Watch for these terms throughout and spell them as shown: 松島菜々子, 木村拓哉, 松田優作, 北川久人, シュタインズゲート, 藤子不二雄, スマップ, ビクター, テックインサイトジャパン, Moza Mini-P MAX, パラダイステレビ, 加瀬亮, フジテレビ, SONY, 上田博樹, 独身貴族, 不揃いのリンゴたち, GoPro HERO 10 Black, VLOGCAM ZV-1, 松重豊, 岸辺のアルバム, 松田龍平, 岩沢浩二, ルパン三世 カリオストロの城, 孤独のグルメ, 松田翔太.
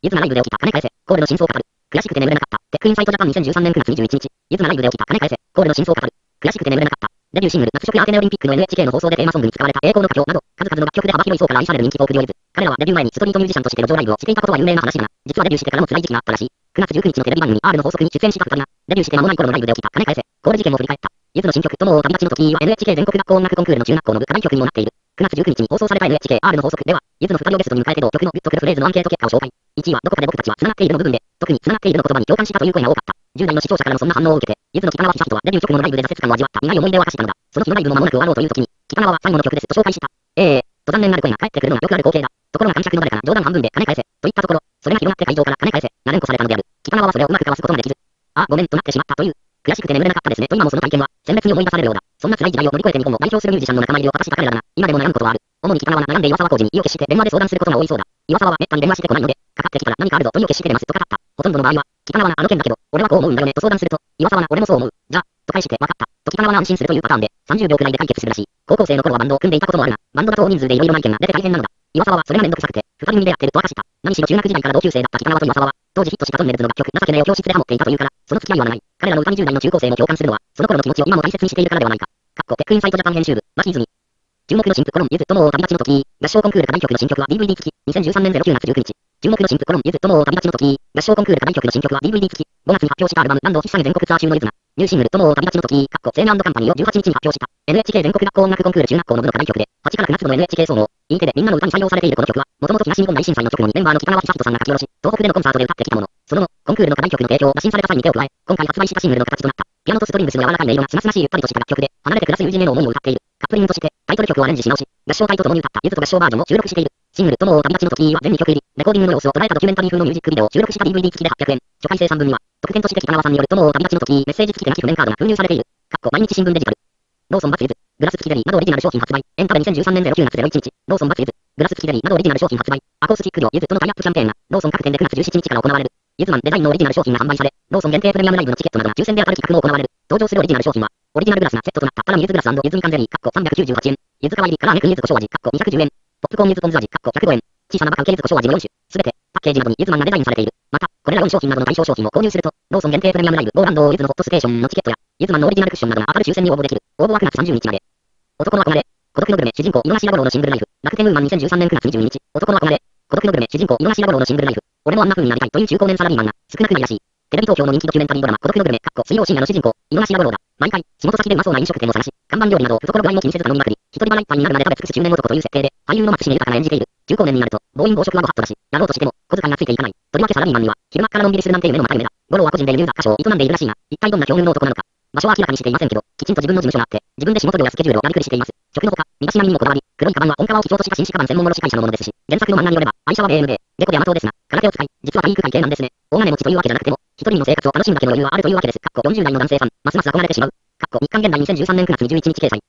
ゆずなライブで起きた金返せ、コールの真相を語る。悔しくて眠れなかった。テックインサイトジャパン2013年9月21日。ゆずなライブで起きた金返せ、コールの真相を語る。悔しくて眠れなかった。デビューシングル、夏色やアテネオリンピックの NHK の放送でテーマソングに使われた栄光の歌表など、数々の楽曲で幅広い層から愛される人気フォークデュオイズ。彼らはデビュー前にストリートミュージシャンとして路上ライブをしていたことは有名な話だが、実はデビューしてからも辛い時期があったらしい。9月19日のテレビ番組 R の法則に出演した2人が、デビューして間もない頃のライブで起きた金返せ、コール事件を振り返った。ゆずの新曲、友を旅立ちの時は NHK 全国学校音楽コンクールの中学校の部課題曲にもなっている。9月19日に放送された NHK R の法則では、ゆずの2人をゲストに迎えて同曲のグッとくるフレーズのアンケート結果を紹介。1位はどこかで僕たちは繋がっているの部分で、特に繋がっているの言葉に共感したという声が多かった。10代の視聴者からのそんな反応を受けて、ゆずの北川久人はデビュー曲のライブで挫折感を味わった苦い思い出を明かしたのだ。その日のライブも間もなく終わろうという時に、北川は最後の曲ですと紹介した。と残念なる声が返ってくるのはよくある光景だ。ところが観客の誰かが冗談半分で金返せ、といったところ、それが広がって会場から金返せ、が連呼されたのである。北川はそれをうまくかわすことができず、あ、ごめんとなってしまったという。悔しくて眠れなかったですねと今もその体験は鮮烈に思い出されるようだ。そんな辛い時代を乗り越えて日本を代表するミュージシャンの仲間入りを果たした彼らだが、今でも悩むことはある。主に北川は悩んで岩沢浩二に意を決して電話で相談することが多いそうだ。岩沢はめったに電話してこないので、かかってきたら何かあるぞと意を決して出ますと語った。ほとんどの場合は、北川はあの件だけど、俺はこう思うんだよねと相談すると、岩沢は俺もそう思う。じゃあ、と返して分かった。と北川は安心するというパターンで、30秒くらいで解決するらしい。高校生の頃はバンドを組んでいたこともあるが、バンドだと大人数でいろいろな意見が出て大変なのだ。岩沢はそれがめんどくさくて、2人組でやってると明かした。何しろ中学時代から同級生だった北川と岩沢は、当時ヒットしたトンネルズの楽曲、情けねえを教室でハモっていたというから、その付き合いは長い。彼らの歌に10代の中高生も共感するのは、その頃の気持ちを今も大切にしているからではないか。かっこテックインサイトジャパン編集部、マキーズミ。注目の新婦コロン、ゆず友を旅立ちの時に、合唱コンクール課題曲の新曲は DVD 付き、2013年09月19日。注目の新婦コロン、ゆず友を旅立ちの時に、合唱コンクール課題曲の新曲は DVD 付き、5月に発表したアルバム、ランドを引っ提げ全国ツアー中のゆずが、ニューシングル、友を旅立ちの時に、かっこセーナ&カンパニーを18日に発表した、NHK 全国学校音楽コンクール中学校の部の課題曲で、8から9月の NHK 総合、Eテレみんなの歌に採用されているこの曲は、もともと東日本大震災の直後にメンバーの北川久人さんが書き下ろし、東北でのコンサートで歌ってきたもの、その後、コンクールの課題曲の提供を打診された際に手を加え、今回発売したシングルの形となった、ピアノとストリングスの柔らかい音色がすますましいゆったりとした楽曲で、離れて暮らす友人への思いを歌っている。カップリングとして、タイトル曲をアレンジし直し、合唱隊と共に歌ったゆずと合唱バージョンを収録している。シングル、友を旅立ちの時は全2曲入り、レコーディングの様子を捉えたドキュメンタリー風のミュージックビデオを収録した DVD 付きで800円、初回生産分には、特典として北川さんによる友を旅立ちの時メッセージ付き手書き譜面カードが封入されている。かっこ毎日新聞デジタル。ローソンバツイズ、グラス付きゼリーなどオリジナル商品発売、エンタメ2013年09月01日、ローソンバツイズ、グラス付きゼリーなどオリジナル商品発売、アコースティック量ゆずとのタイアップキャンペーンが、ローソン各店で9月17日から行われる。ゆずマンデザインのオリジナル商品が販売され、ローソン限定プレミアムライブのチケットなどが抽選で当たる企画も行われる。登場するオリジナル商品は、オリジナルグラスがセットとなったタラミゆずグラス&ゆずみかんゼリー、398円、ゆず皮入りからあめくんゆず胡椒味、210円、ポップコーンゆずポン酢味、105円、小さなバカウケゆず胡椒味の4種、すべて、パッケージなどにゆずマンがデザインされている。また、これら4商品などの対象商品を購入すると、ローソン限定プレミアムライブ、ゴーランドゆずのホットステーションのチケットや、ゆずマンのオリジナルクッションなどが当たる抽選に応募できる。応募は9月30日まで。男の憧れ、孤独のグルメ、主人公、井の頭五郎のシングルライフ、楽天ウーマン2013年9月22日、男の憧れ、孤独のグルメ、主人公、井の頭五郎のシングルライフ、俺もあんな風になりたいという中高年サラリーマンが、少なくないらしい。テレビ東京の人気ドキュメンタリードラマ、孤独のグルメ、水曜深夜の主人公、井の頭五郎が、毎回、仕事先でうまそうな飲食店を探し、看板料理などを懐具合も気にせず頼みまくり、一人腹いっぱいになるまで食べ尽くす中年男という設定で、俳優の松重豊が演じている。中高年になると、暴飲暴食はご法度だし、やろうとしても、小遣いがついていかない。とりわけサラリーマンには、昼間からのんびりするなんて夢のまた夢だ。五郎は個人で輸入雑貨商を営んでいるらしいが、一体どんな境遇の男なのか。場所は明らかにしていませんけど、きちんと自分の事務所があって、自分で仕事量やスケジュールをやりくりしています。食のほか、身だしなみにもこだわり、黒いカバンは本革を基調とした紳士カバン専門の司会者のものですし、原作の漫画によれば、愛車は BMW、デコで甘党ですが、空手を使い、実は体育会系なんですね。大金持ちというわけじゃなくても、一人の生活を楽しむだけの余裕はあるというわけです。40代の男性さん、ますます憧れてしまう。日刊現代2013年9月21日掲載。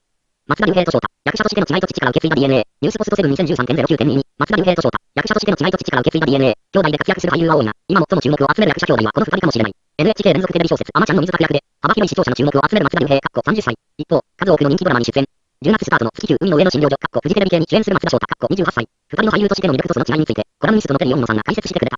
松田龍平と翔太、役者としての違いと父から受け継いだ DNA、ニュースポスト72013.09.22、松田龍平と翔太、役者としての違いと父から受け継いだ DNA、兄弟で活躍する俳優は多いが、今最も注目を集める役者兄弟はこの2人かもしれない。NHK 連続テレビ小説、あまちゃんの水炊き役で、幅広い視聴者の注目を集める松田龍平、30歳。一方、数多くの人気ドラマに出演。10月スタートの月9海の上の診療所、フジテレビ系に主演する松田翔太、28歳。2人の俳優としての魅力とその違いについて、コラムニストの天野野さんが解説してくれた。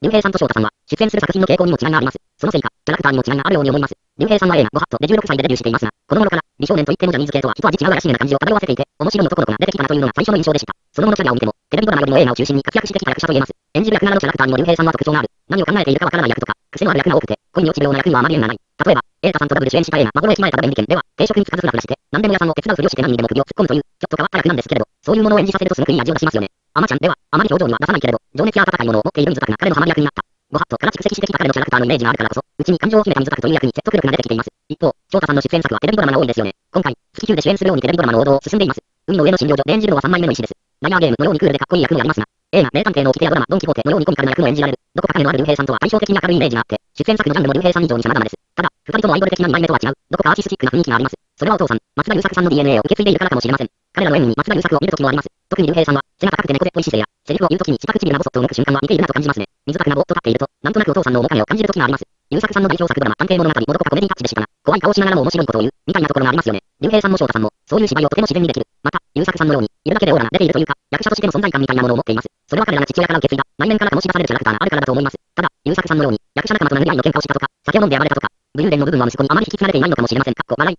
龍平さんと翔太さんは、出演する作品の傾向にも違いがあります。そのせいか、キャラクターにも違いがあるように思います。龍平さんは映画、ごはっとで16歳でデビューしていますが、この頃から、美少年と言ってもジャニーズ系とは一味違う怪しげな感じを漂わせていて、面白い男の子が出てきたなというのが最初の印象でした。その後のキャリアを見ても、テレビドラマよりも映画を中心に活躍してきた役者と言えます。演じる役柄のキャラクターにも龍平さんは特徴がある。何を考えているかわからない役とか、癖のある役が多くて、恋に落ちるような役にはあまり縁がない。例えば、瑛太さんとダブル主演した映画、幻駅前食べん利券では、定食につかずフラフラして、何でも屋さんを手伝うふりをして何にでも首を突っ込むという、ちょっと変わった役なんですけれど、そういうものを演じさせるとすごくいい味を出しますよね。あまちゃんでは、あまり表情には出さないけれど、情熱や温かいものを持っている水炊きが彼のハマり役になった。ごはっとから蓄積してきた彼のキャラクターのイメージがあるからこそ、うちに感情を秘めた水炊きという役に説得力が出てきています。一方、翔太さんの出演作はテレビドラマが多いですよね。今回、月9で主演するようにテレビドラマの王道を進んでいます。海の上の診療所で演じるのは3枚目の石です。ライアーゲームのようにクールでかっこいい役もありますが、映画、名探偵の掟やドラマ、ドンキホーテのようにコミカルな役も演じられる。どこか影のある龍平さんとは対照的に明るいイメージがあって、出演作のジャンルも龍平さん以上に様々です。ただ、2人ともアイドル的な二枚目とは違う、どこかアーティスティックな雰囲気があります。それはお父さん、松田優作さんの DNA を受け継いでいるからかもしれません。彼らの演技に松田優作を見るときもあります。特に龍平さんは、背が高くて猫背っぽい姿勢や、セリフを言うときに下唇がボソッと動く瞬間は似ているなと感じますね。水たくがぼーっと立っていると、なんとなくお父さんの面影を感じるときがあります。優作さんの代表作ドラマ、探偵物語もどこかコメディタッチでしたが、怖い顔をしながらも面白いことを言う、みたいなところがありますよね。竜兵さんも翔太さんも、そういう芝居をとても自然にできる。また、優作さんのように、いるだけでオーラが出ているというか、役者としての存在感みたいなものを持っています。それは彼らが父親から受け継いだ、内面から醸し出されるキャラクターがあるからだと思います。ただ、優作さんのように、役者仲間と殴り合いの喧嘩をしたとか、酒を飲んで暴れたとか、武勇伝の部分は息子にあまり引き継がれていないのかもしれません。笑い。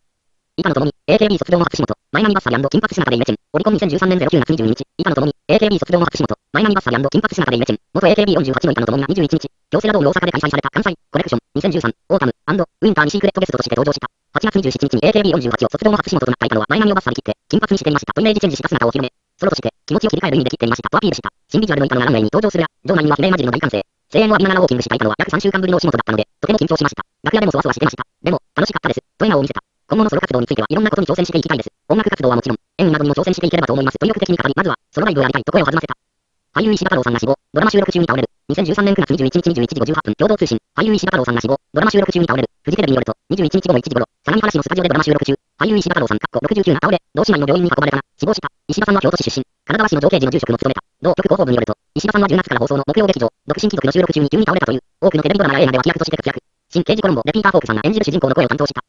板野友美、AKB 卒業の初仕事、マイナミバッサリ&金髪姿でイメチェン。オリコン2013年09月22日、板野友美、AKB 卒業の初仕事、マイナミバッサリ&金髪姿でイメチェン。元 AKB48 の板野友美が21日、京セラドーム大阪で開催された関西コレクション2013オータム&ウィンターにシークレットゲストとして登場した。8月27日に AKB48 を卒業の初仕事となった板野は前髪をバッサリ切って、金髪にしていましたとイメージチェンジした姿を広め、ソロとして気持ちを切り替える意味で切っていましたとアピールした。新ビジュアルの板野がランウェイに登場するや、場内には悲鳴混じりの大歓声。声援を浴びながらウォーキングした板野は約3週間ぶりのお仕事だったので、とても緊張しました。楽屋でもそわそわしてました。でも、楽しかったです。と笑顔を見せた。今後のソロ活動についてはいろんなことに挑戦していきたいです。音楽活動はもちろん、演技などにも挑戦していければと思います。と意欲的に語り、まずは、ソロライブをやりたいと声を弾ませた。俳優石田太郎さんが死亡、ドラマ収録中に倒れる。2013年9月21日21時58分、共同通信。俳優石田太郎さんが死亡、ドラマ収録中に倒れる。フジテレビによると、21日午後1時頃、相模原市のスタジオでドラマ収録中、俳優石田太郎さん、69が倒れ、同市内の病院に運ばれたが、死亡した。石田さんは京都市出身、金沢市の常慶寺の住職も務めた。同局広報部によると、石田さんは10月から放送の木曜劇場、独身貴族の収録中に急に倒れたという、多くのテレビドラマや映画で脇役として活躍。新刑事コロンボでピーター・フォークさんが演じる主人公の声を担当した。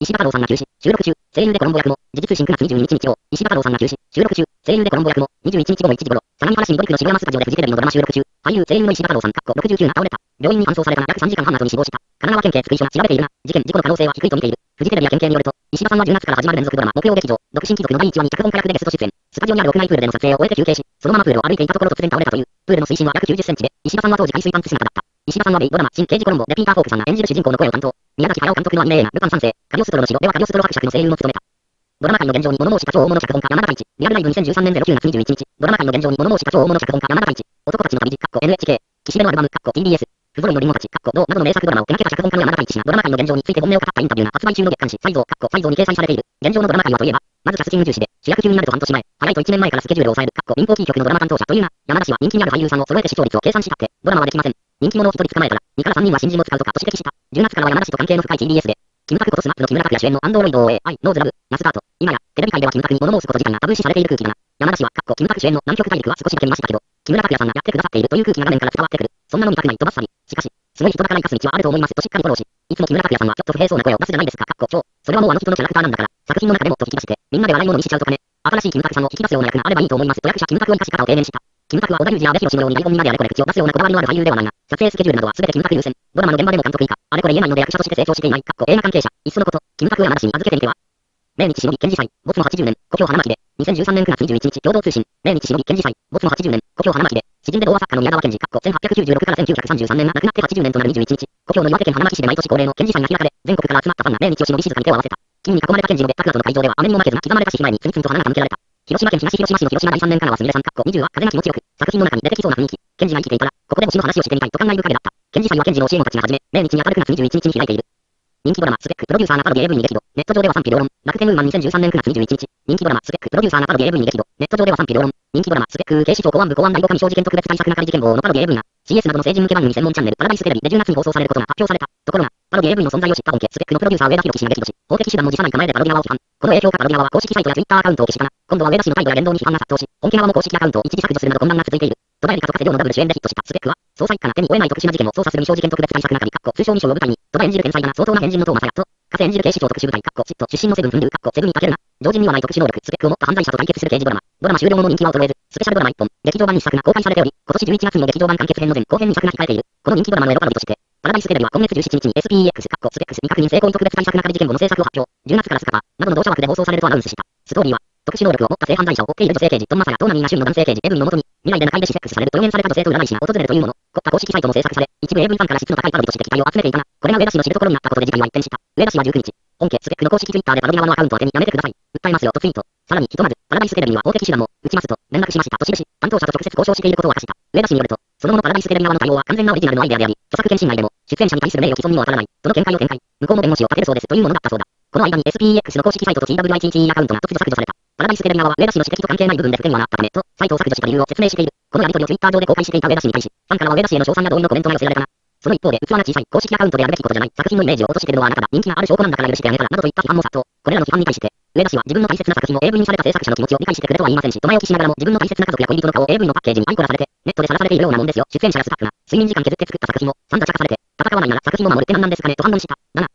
石田太郎さんが急死、収録中、声優でコロンボ役も、時事通信9月22日曜、石田太郎さんが急死、収録中、声優でコロンボ役も、21日午後1時頃、相模原市緑区の渋山スタジオでフジテレビのドラマ収録中、俳優声優の石田太郎さん、69が倒れた、病院に搬送されたが約3時間半後に死亡した、神奈川県警津久井署が調べているが、事件事故の可能性は低いと見ている、フジテレビや県警によると、石田さんは10月から始まる連続ドラマ、木曜劇場、独身貴族の第1話に脚本家役でゲスト出演、スタジオにある屋内プールでの撮影を終えて休憩し、そのままプールを歩いていたところ突然倒れたという、プールの水深は約90センチで、石田さんは当時海水パンツ姿だった。石田さんはドラマ、新刑事コロンボでピーター・フォークさんが演じる主人公の声を担当。宮崎駿監督のアニメ映画、ルパン三世、カリオストロの城ではカリオストロ伯爵の声優も務めた。ドラマ界の現状に物申した超大物脚本家山田太一。リアルライブ2013年09月21日。ドラマ界の現状に物申した超大物脚本家山田太一。男たちの旅路、NHK。岸辺のアルバム、TBS。不揃いのリンゴたち、同などの名作ドラマを手掛けた脚本家の山田太一氏がドラマ界の現状について本音を語ったインタビューが発売中の月刊誌、サイゾー、サイゾーに掲載されている。現状のドラマ界はといえば、まずキャスティング重視で、主役級になると半年前、早いと1年前からスケジュールを抑える、民放キー局のドラマ担当者というが、山田氏は人気になる俳優さんを揃えて視聴率を計算したって、ドラマはできません。人気者を1人捕まえたら、2から3人は新人を使うとかと指摘した。10月からは山田氏と関係の深い TBS で、キムタクことスマップの木村拓哉主演のアンドロイド OA、I、ノーズラブ、マスタート。今や、テレビ界ではキムタクに物申すこと自体がタブー視されている空気だが、山田氏は、キムタク主演の南極大陸は少しだけ見ましたけど、木村拓哉さんがやってくださっているという空気が画面から伝わってくる。そんなの見たくないとばっさり。しかし、すごい人だから生かす道はあると思いますとしっかりフォローし、いつも木村拓哉さんはちょっと不平そうな声を出すじゃないですか、超。それはもうあの人のキャラクターなんだから、作品の中でもっと引き出して、みんなで笑い物にしちゃうとかね。新しいキムタクさんを引き出すような役があればいいと思いますと役者キムタクを生かし方を提言した。キムタクは小田裕二や阿部寛のように台本にまであれこれ口を出すようなこだわりのある俳優ではないが、撮影スケジュールなどは全てキムタク優先。ドラマの現場でも監督以下、あれこれ言えないので役者として成長していない、映画関係者、いっそのこと、キムタクを山田氏に預けてみては。明日しのり県知祭、没後80年、故郷花巻で、2013年9月21日共同通信、明日しのり県知祭、没後80年、故郷花巻で、詩人で童話作家の宮沢賢治、1896から1933年が亡くなって80年となる21日、故郷の岩手県花巻市で毎年恒例の賢治祭が開かれ、全国から集まったファンが明日をしのり静かに手を合わせた。木に囲まれた賢治の別宅跡の会場では雨にも負けず刻まれた獅子舞に次々と花が手向けられた。広島県東広島市の広島第3年からはすみれさん、20は風が気持ちよく、作品の中に出てきそうな雰囲気、賢治が生きていたら、ここでも詩の話をしてみたいと感慨深いだった。賢治祭は賢治の教え子たちが始め、明日に当たる9月21日に開いている。人気ドラマ、スペック、プロデューサーなパロディ AV に激怒。ネット上では賛否両論。楽天ウーマン2013年9月21日。人気ドラマ、スペック、プロデューサーなパロディ AV に激怒。ネット上では賛否両論。人気ドラマ、スペック、警視庁公安部公安第5課未遂事件特別対策係事件簿のパロディ AV が、CS などの政治向け番組専門チャンネル、パラダイステレビで10月に放送されることが発表された。ところが、パロディ AV の存在を知った本家、スペックのプロデューサー上田博樹氏が激怒し、法的手段も辞さない構えでパロディアワを批判。この影響かパロディアワは公式サイトや Twitter アカウントを消したが、今度は上田氏の態度や言動に批判が殺到し、本家側も公式アカウントを一時削除するなど混乱が続いている。戸田恵梨香と加瀬亮のダブル主演でヒットしたスペックは、捜査一課が手に負えない特殊な事件を捜査する未証事件特別対策係、通称未証を舞台に、戸田演じる天才だな相当な変人のトーマサヤと、加瀬演じる警視庁特殊部隊、チット出身のセブン分流、セブンにかけるな、常人にはない特殊能力、スペックを持った犯罪者と対決する刑事ドラマ、ドラマ終了後の人気は衰えず、スペシャルドラマ1本、劇場版2作が公開されており、今年11月にも劇場版完結編の前後編2作が控えている、この人気ドラマのエロパロディとして、パラダイステレビは今月17日に SPEX、スペックス未確認性婚特別対策係事件簿の制作を発表、10月からスカパー、などの同社枠で放送されるとアナウンスした。ストーリーは、特殊能力を持った性犯罪者を追っている女性刑事、トンマサヤとナミーが主の男性刑事、エブンのもとに、未来で仲良しセックスされると予言された女性と占い師が訪れるというもの、凝った公式サイトも制作され、一部英文ファンから質の高いパロディとして期待を集めていたが、これが上田氏の知るところになったことで事態は一変した。上田氏は19日、本家スペックの公式 Twitter でパロディ側のアカウントを当てにやめてください、訴えますよとツイート。さらにひとまず、パラダイステレビには法的手段も、打ちますと、連絡しましたと記し、担当者と直接交渉していることを明かした。上田氏によると、その後のパラダイステレビ側の対応は完全なオリジナルのアイデアであり、著作権侵害でも、出演者に対する名誉毀損には当たらない、との見解を展開、向こうの弁護士を立てるそうですというものだったそうだ。この間に SPEX の公式サイトと TWITT アカウントが突如削除された。パラダイステレビ側は上田氏の指摘と関係ない部分で不手際があったためと、サイトを削除した理由を説明している。このやり取りを Twitter 上で公開していた上田氏に対し、ファンからは上田氏への称賛や同意のコメントが寄せられたが、その一方で、器が小さい、公式アカウントでやるべきことじゃない、作品のイメージを落としているのはあなただ、人気がある証拠なんだから許してあげたら、などといった批判も殺到。これらの批判に対して、上田氏は自分の大切な作品を AV にされた制作者の気持ちを理解してくれとは言いませんし、前置きしながらも自分の大切な家族や恋人の顔を AV のパッケージに愛こらされて、ネットで晒されているようなもんですよ。出演者やスタッフが、睡眠時間削って作った作品を、散打茶化されて、戦わないなら作品を守るって何なんですかねと反論した。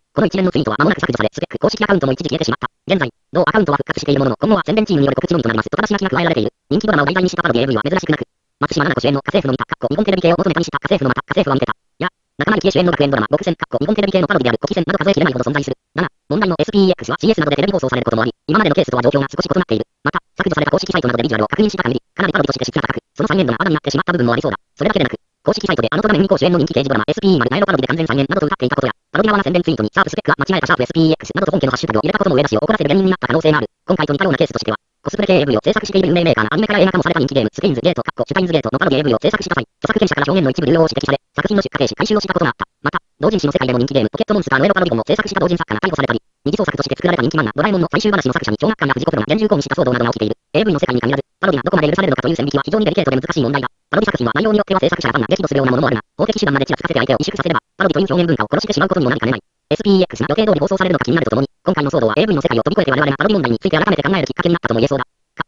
ここの一連のツイートは間もなく削除され、スペック公式アカウントも一時消えてしまった。現在、同アカウントは復活しているものの、今後は宣伝チームによる告知のみとなります。とただし書きが加えられている。人気ドラマを題材にしたパロディ AV は珍しくなく、松島菜々子主演の家政婦の見た、日本テレビ系を求めたにした家政婦のまた、家政婦は見てた。や、仲間由紀恵主演の学園ドラマ、極戦、日本テレビ系のパロディである古希戦など数えきれないほど存在する。7、問題の SPEX は CS などでテレビ放送されることもあり、今までのケースとは状況が少し異なっている。また、削除された公式サイトなどでビジュアルを確認した限り、かなりパロディとして質が高く、その再現度があだになってしまった部分もありそうだ。それだけでなく、公式サイトであのトラメンミコ主演の人気刑事ドラマ SPE まで内容パロディで完全再現などと歌っていたことや、パロディ側が宣伝ツイートにシャープスペックは間違えたシャープ SPEX などと本家のハッシュタグを入れたことも上田氏を怒らせる原因になった可能性がある。今回と似たようなケースとしては、コスプレ系 AV を制作している運営メーカーがアニメから映画化もされた人気ゲーム、スペインズゲート、シュタインズゲートのパロディ AV を制作した際、著作権者から表現の一部流用を指摘され、作品の出荷停止、回収をしたことがあった。また、同人誌の世界でも人気ゲーム、ポケットモンスターのエロパロディ本を制作した同人作家が逮捕されたり、二次創作として作られた人気漫画、ドラえもんの最終話の作者に小学館が藤子不二雄が厳重抗議した騒動などが起きている。AV の世界に限らず、パロディがどこまで許されるのかという線引きは非常にデリケートで難しい問題だ。パロディ作品は内容によっては制作者が判断激怒するようなものもあるが、法的手段までちらつかせて相手を萎縮させれば、パロディという表現文化を殺してしまうことにもなりかねない。SPEX が予定通り放送されるのか気になるとともに、今回の騒動は AV の世界を飛び越えて我々がパロディ問題について改めて考えるきっかけになったとも言えそうだ。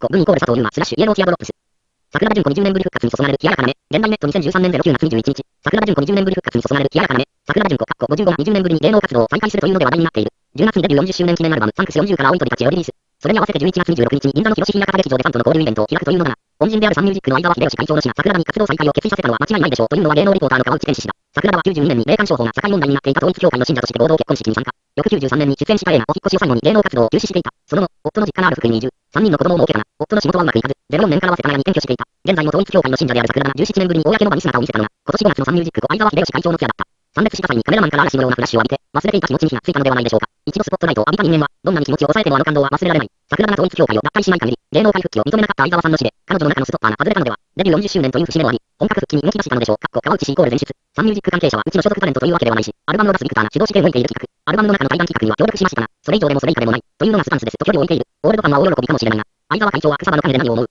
文イコール佐藤優馬スラッシュイエローティアドロップス。桜田淳子20年ぶり復活に注がれる冷ややかな目。現代ネット2013年09月21日。桜田淳子20年ぶり復活に注がれる冷ややかな目。桜田淳子55が20年ぶりに芸能活動を再開するというので話題になっている。10月にデビュー40周年記念アルバムサンクス40から青い鳥たちをリリース。それに合わせて11月26日に銀座の広島中劇場でファンとの交流イベントを開くというのだが、恩人であるサンミュージックの相川秀吉会長の死が桜田に活動再開を決意させたのは間違いないでしょうというのは芸能リポーターの川内健志氏だ。桜田は92年に霊感商法が社会問題になっていた統一教会の信者として合同結婚式に参加。翌93年に出演した映画お引っ越しを最後に芸能活動を休止していた。その後、夫の実家がある福井に移住。3人の子供を設けたが、夫の仕事はうまくいかず、04年からは世田谷に転居していた。現在も統一教会の信者である桜田が17年ぶりに公の場に姿を見せたのが、今年5月のサンミュージックと相川秀吉会長のツアーだった。参列した際にカメラマンから嵐のようなフラッシュを浴びて、忘れていた気持ちに火がついたのではないでしょうか。一度スポットライトを浴びた人間は、どんなに気持ちを抑えてもあの感動は忘れられない。桜田が統一教会を脱退しない限り、芸能界復帰を認めなかった相川さんの死で、彼女の中のストッパーが外れたのでは、デビュー40周年という節目もあり、本格復帰に動き出したのでしょう。川内氏イコール前室。サンミュージック関係者はうちの所属タレントというわけではないし、アルバムを出すビクターが主導して動いている企画、アルバムの中の対談企画には協力しましたが、それ以上でもそれ以下でもない、というのがスタンスですと距離を置いている。オールド感は大喜びかもしれないが、相川会長は草場の金で何を思う。